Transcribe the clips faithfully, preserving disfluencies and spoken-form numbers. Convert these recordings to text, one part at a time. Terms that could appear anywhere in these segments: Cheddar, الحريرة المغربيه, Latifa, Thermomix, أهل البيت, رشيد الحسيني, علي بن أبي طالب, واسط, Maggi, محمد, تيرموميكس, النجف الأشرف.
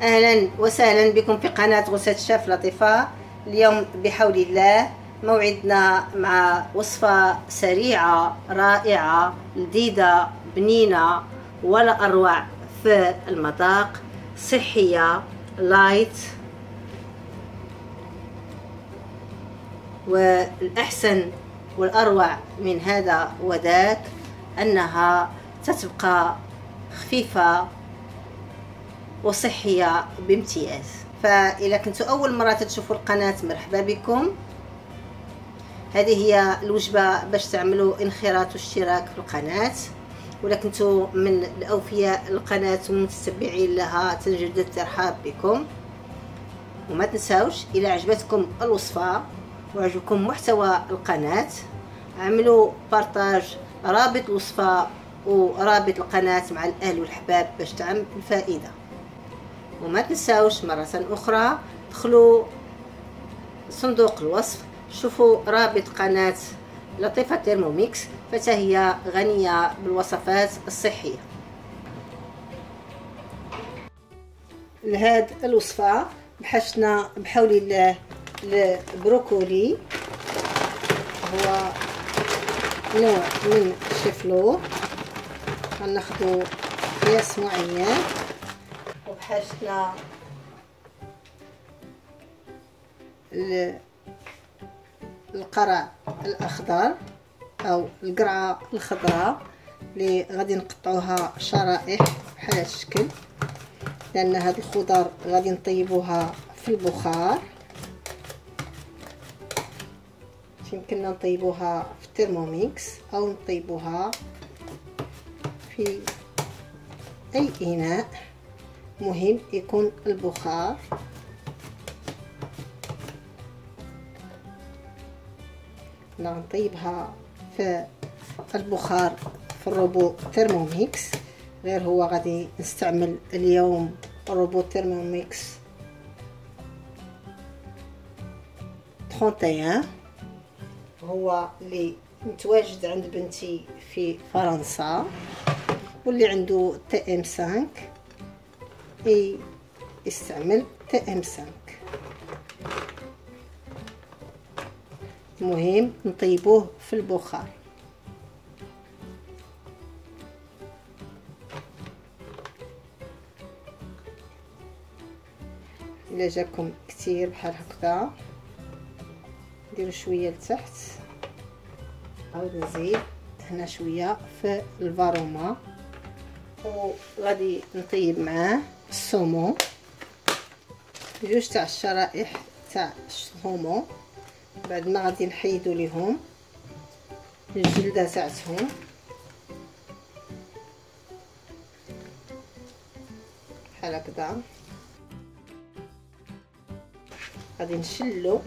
اهلا وسهلا بكم في قناه غرفة الشيف لطيفة. اليوم بحول الله موعدنا مع وصفه سريعه رائعه لذيذه بنينه ولا اروع في المذاق، صحيه لايت، والاحسن والاروع من هذا وذاك انها تتبقى خفيفه وصحيه بامتياز. فإذا كنتوا اول مره تشوفوا القناه مرحبا بكم. هذه هي الوجبه باش تعملوا انخراط واشتراك في القناه، ولا كنتوا من الاوفياء القناه ومتتبعين لها تنجد الترحاب بكم. وما تنساوش اذا عجبتكم الوصفه وعجبكم محتوى القناه عملوا بارطاج رابط الوصفه ورابط القناه مع الاهل والحباب باش تعم الفائده. وما تنساوش مرة أخرى دخلوا صندوق الوصف شوفوا رابط قناة لطيفة تيرموميكس، فتهي غنية بالوصفات الصحية. لهاد الوصفة بحشنا بحول الله البروكولي، هو نوع من الشيفلو، غناخدو قياس معين. حشنا القرع الاخضر او القرعه الخضراء اللي غادي نقطعوها شرائح بحال هذا الشكل، لان هاد الخضر غادي نطيبوها في البخار، يمكننا نطيبوها في الترموميكس او نطيبوها في اي اناء، مهم يكون البخار. نطيبها في البخار في الروبوت تيرموميكس، غير هو غادي نستعمل اليوم الروبوت تيرموميكس واحد وثلاثين، هو اللي متواجد عند بنتي في فرنسا، واللي عنده تي ام خمسة اي استعمل تي ام خمسة. المهم نطيبوه في البخار. الا جاكم كثير بحال هكذا نديروا شويه لتحت، عاود نزيد هنا شويه في الفاروما، وغادي نطيب معاه السومو، جوج تاع الشرائح تاع السومو. بعد ما غادي نحيدو ليهم الجلده تاعتهم بحال هكذا، غادي نشلو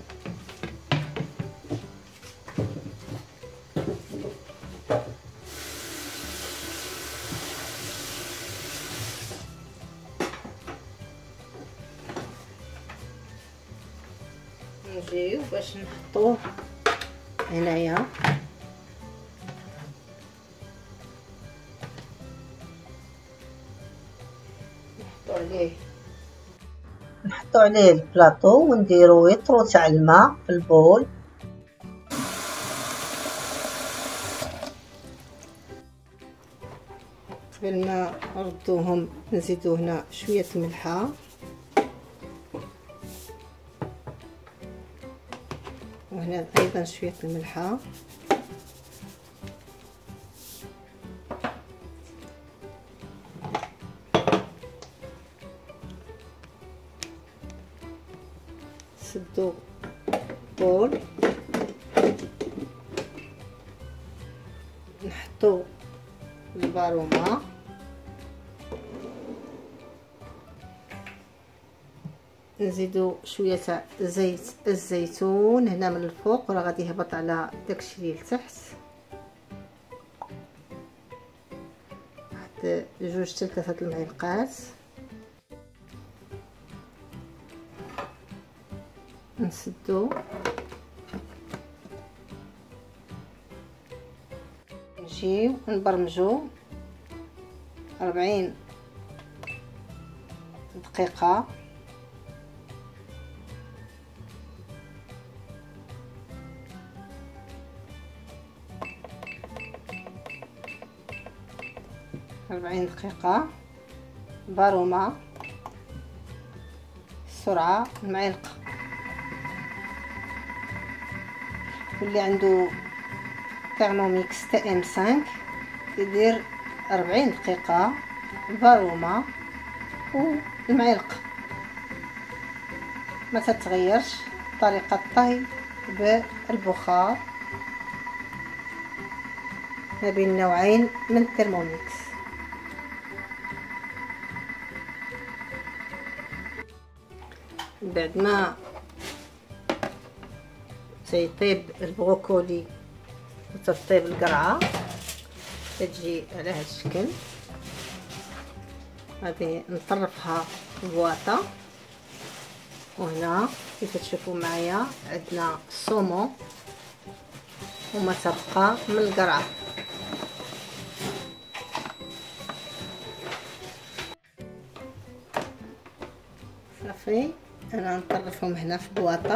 نجيو باش نحطوه هنايا. نحطو عليه نحطو عليه البلاطو ونديرو يطرو تاع الماء في البول. قبل ما نردوهم نزيدو هنا شويه الملحه، وهنا ايضا شويه الملحه، سدو بول، نحطو البارومه نزيدو شويه تاع زيت الزيتون هنا من الفوق، راه غادي يهبط على داكشي اللي لتحت. واحد جوج حتى ثلاثه المعلقات، نسدو نجيو نبرمجو أربعين دقيقة. أربعين دقيقة. بارومة، السرعة، المعلقة. واللي عنده تيرموميكس تي ام خمسة يدير أربعين دقيقة بارومة والمعلقة، ما تتغيرش طريقة الطهي بالبخار ما بين نوعين من التيرموميكس. بعد ما تيطيب البروكولي وتطيب القرعه تجي على هذا الشكل، غادي نطرفها في البواطه. وهنا كيف تشوفوا معايا عندنا الصومو وما تبقى من القرعه. صافي، انا نطرفهم هنا في البواطه.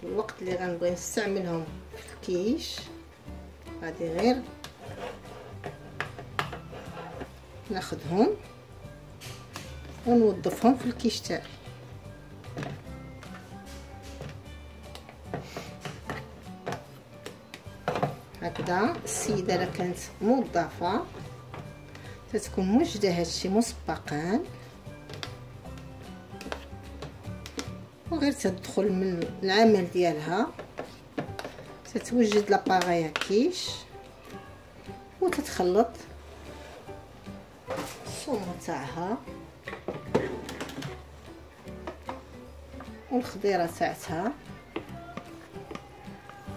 في الوقت اللي غنبغي نستعملهم في الكيش غادي غير ناخذهم ونوظفهم في الكيش تاعي. هكذا السيده اللي كانت موظفه تتكون موجده هادشي مسبقا، وغير تدخل من العمل ديالها تتوجد لاباغايا كيش وتتخلط الصومو تاعها والخضيره تاعتها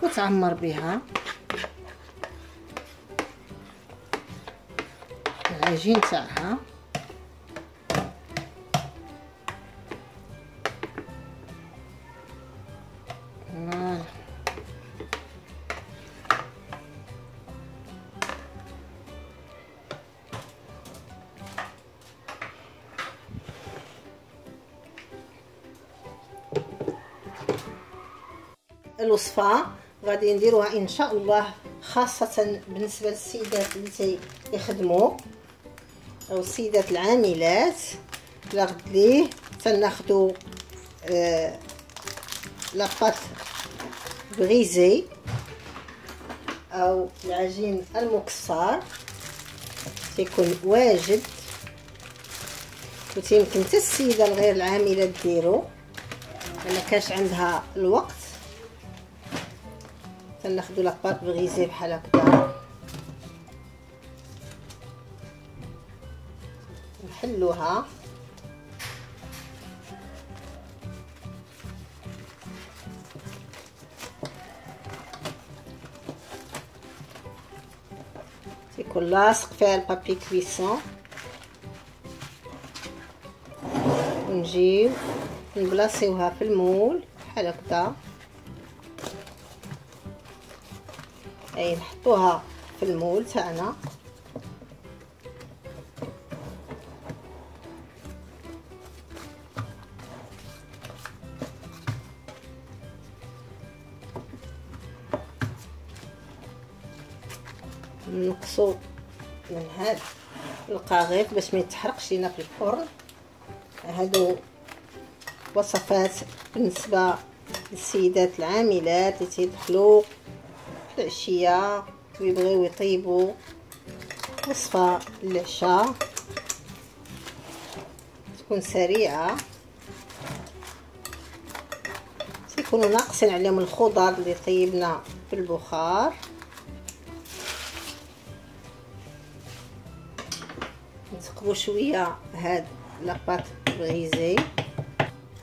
وتعمر بها العجين تاعها. فوالا، الوصفه غادي نديروها ان شاء الله خاصه بالنسبه للسيدات اللي تيخدموا او السيدات العاملات. لا غد ليه تناخذوا آه لاباط بغيزي او العجين المكسر، تيكون واجد وتيمكن حتى السيده الغير العامله ديرو ما كانش عندها الوقت. تناخذوا لاباط بغيزي بحال هكذا، نحلوها تيكون لاصق فيها البابي كويسون، ونجيو نبلاصيوها في المول بحال هكذا. اي نحطوها في المول تاعنا نقصو من هاد القاغيط باش ما يتحرقش لينا في الفرن. هادو وصفات بالنسبه للسيدات العاملات اللي تيدخلوا في العشيه ويبغيو يطيبوا وصفه للعشاء تكون سريعه. تيكونوا ناقصين عليهم الخضر اللي طيبنا في البخار. نتقبو شويه هاد لاباط بغيزي.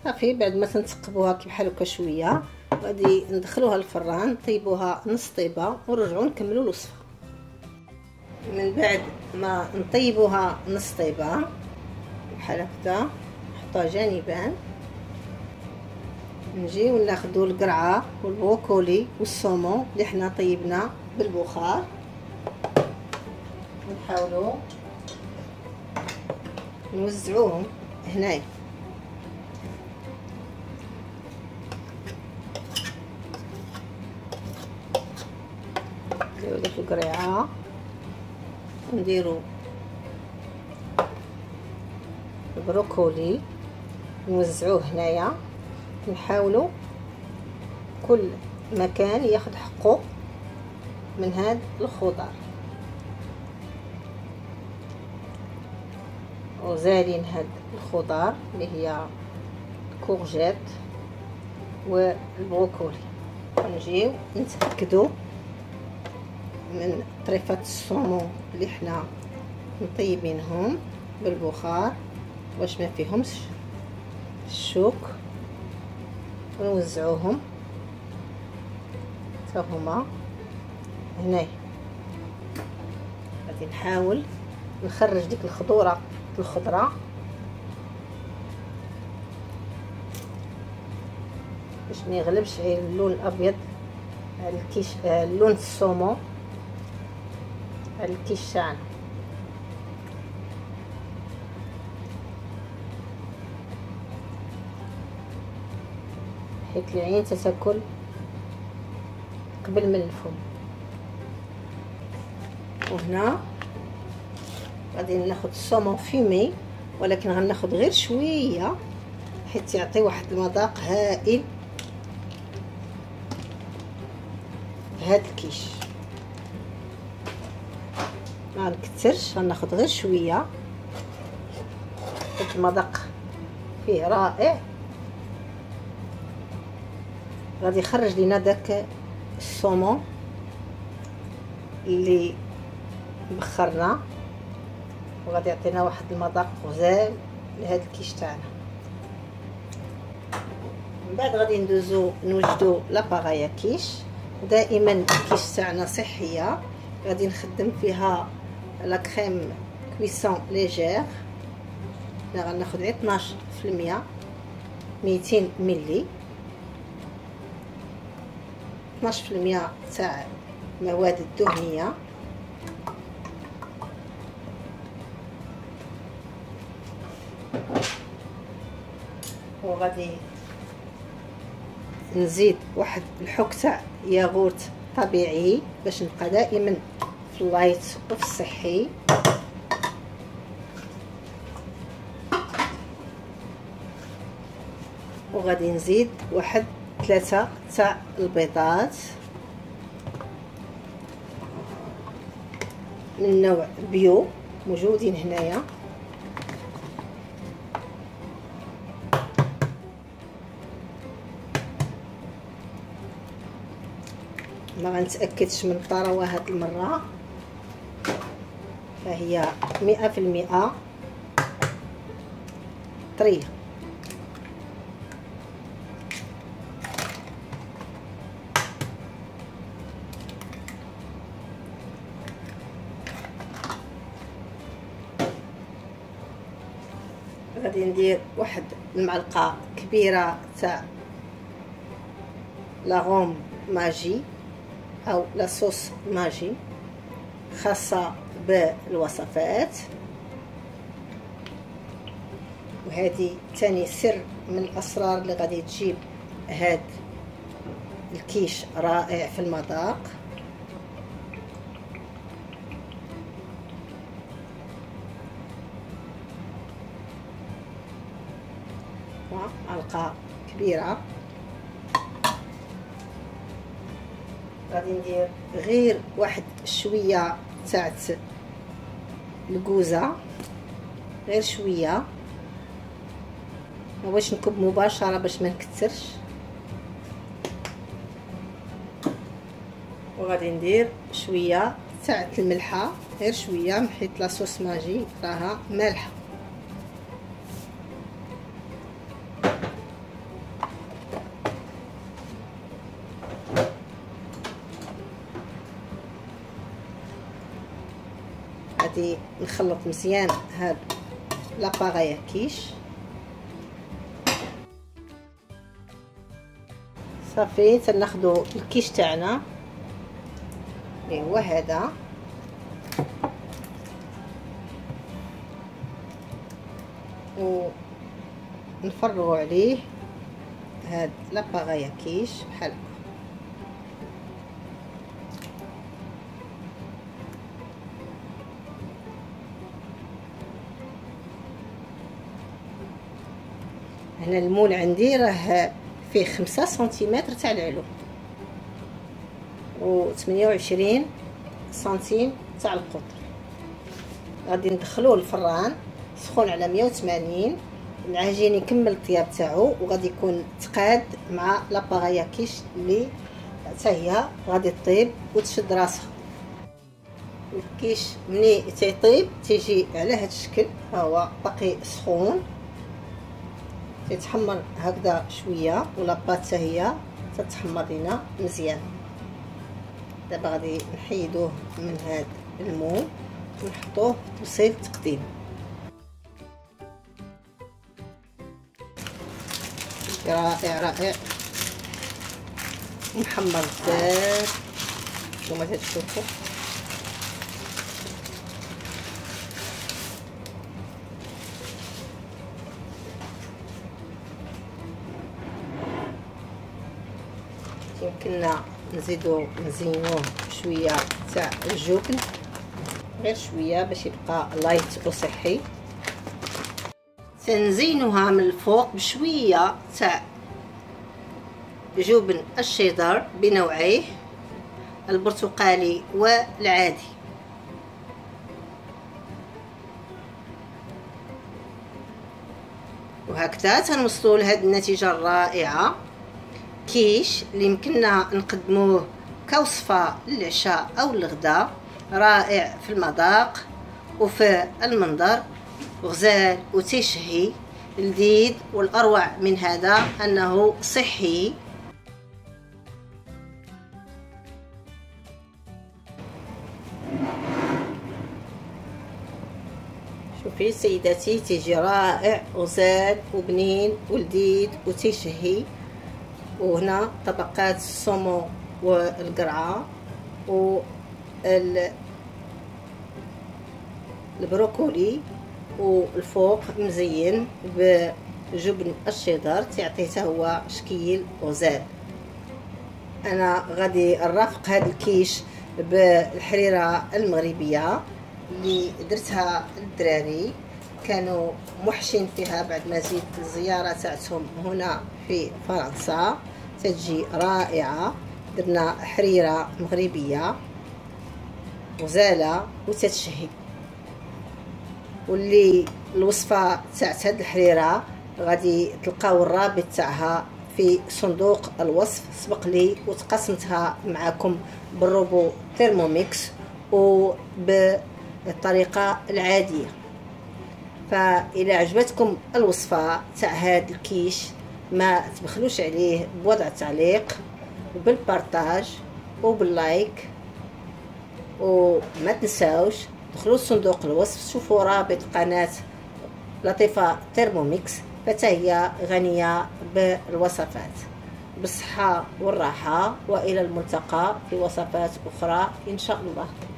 صافي، بعد ما تنتقبوها كي بحال هكا شويه غادي ندخلوها الفران نطيبوها نص طيبه ونرجعو نكملو الوصفه. من بعد ما نطيبوها نص طيبه بحال هكذا نحطوها جانبا، نجيو ناخدو القرعه والبروكولي والصومون اللي حنا طيبنا بالبخار ونحاولو نوزعوهم هنايا. نديرو داك القريعه ونديرو البروكولي نوزعوه هنايا، نحاولوا كل مكان ياخد حقه من هاد الخضار. وزالين هاد الخضار اللي هي الكورجيت والبروكولي، نجيو نتأكدو من طريفة الصومو اللي حنا مطيبينهم بالبخار واش ما فيهمش الشوك، ونوزعوهم حتى هما هنا. غادي نحاول نخرج ديك الخضوره الخضره باش ما يغلبش غير اللون الابيض على الكيش، اللون الصومو على الكيشان. حيت العين تتاكل قبل من الفم. وهنا غادي ناخذ الصومون فيمي، ولكن غناخذ غير شويه حيت يعطي واحد المذاق هائل هاد الكيش. ما نكثرش، غناخذ غير شويه حيت المذاق فيه رائع. غادي يخرج لينا داك الصومون اللي بخرنا، وغادي يعطينا واحد المذاق غزال لهاد الكيش تاعنا. من بعد غادي ندوزو نوجدو لاباغايا كيش. دائما الكيش تاعنا صحيه، غادي نخدم فيها لا كريم كويسون ليجير. انا غناخذ غير اثناش في المية، ميتين ملي، اثناش في المية تاع المواد الدهنيه. وغادي نزيد واحد الحك تاع ياغورت طبيعي باش نبقى دائما في اللايت وفي الصحي. وغادي نزيد واحد ثلاثة تاع البيضات من نوع بيو موجودين هنايا. ما غنتاكدش من الطراوه هاد المره، فهي مئة في المئة طريه. غادي ندير واحد المعلقه كبيره تاع لاغوم ماجي او لاصوص ماجي خاصه بالوصفات، وهذه ثاني سر من الاسرار اللي غادي تجيب هاد الكيش رائع في المذاق. معلقه كبيره غادي ندير غير واحد شويه تاع الكوزه، غير شويه، ما بغيتش نكب مباشره باش ما نكثرش. وغادي ندير شويه تاع الملحه، غير شويه، من حيت لاصوص ماجي راها مالحه. غادي نخلط مزيان هاد لاباغايا كيش. صافي تناخدو الكيش تاعنا اللي هو هذا، ونفرغوا عليه هاد لاباغايا كيش بحال هكا. هنا المول عندي راه فيه خمسة سنتيمتر تاع العلو و ثمانية وعشرين سنتيم تاع القطر. غادي ندخلوه الفران سخون على مية وثمانين، العجين يكمل الطياب تاعو وغادي يكون تقاد مع لاباغايا كيش اللي حتى هي غادي تطيب وتشد راسها. الكيش ملي تيطيب تيجي على هذا الشكل، ها هو باقي سخون تتحمر هكذا شويه ولاباط حتى هي تتحمر لينا مزيان. دابا غادي نحيدوه من هذا المول ونحطوه في وصيل التقديم. رائع رائع محمر بزاف كما تشوفوا. يمكننا نزيدو نزينوه شويه تاع الجبن، غير شويه باش يبقى لايت وصحي. تنزينوها من الفوق بشويه تاع جبن الشيدر بنوعيه، البرتقالي والعادي. وهكذا تنوصلوا لهاد النتيجه الرائعه، كيش اللي يمكننا نقدموه كوصفه للعشاء او الغداء، رائع في المذاق وفي المنظر، غزال وتشهي لذيذ، والاروع من هذا انه صحي. شوفي سيداتي تيجي رائع وزاد وبنين ولذيذ وتشهي. وهنا طبقات السومو والقرعه و البروكولي، والفوق مزين بجبن الشيدر تيعطيه هو شكل وزاد. انا غادي نرافق هذا الكيش بالحريره المغربيه اللي درتها الدراري، كانوا محشين فيها بعد ما زيد الزياره تاعتهم هنا في فرنسا، تجي رائعه. درنا حريره مغربيه وزاله وتتشهي. واللي الوصفه تاع هاد الحريره غادي تلقاو الرابط تاعها في صندوق الوصف، سبق لي وتقاسمتها معكم بالروبو ثيرموميكس وبالطريقه العاديه. فإذا عجبتكم الوصفه تاع هاد الكيش ما تبخلوش عليه بوضع تعليق وبالبارطاج وباللايك، وما تنساوش دخلوا صندوق الوصف تشوفوا رابط قناه لطيفه تيرموميكس، فتا هي غنيه بالوصفات. بالصحه والراحه، والى الملتقى في وصفات اخرى ان شاء الله.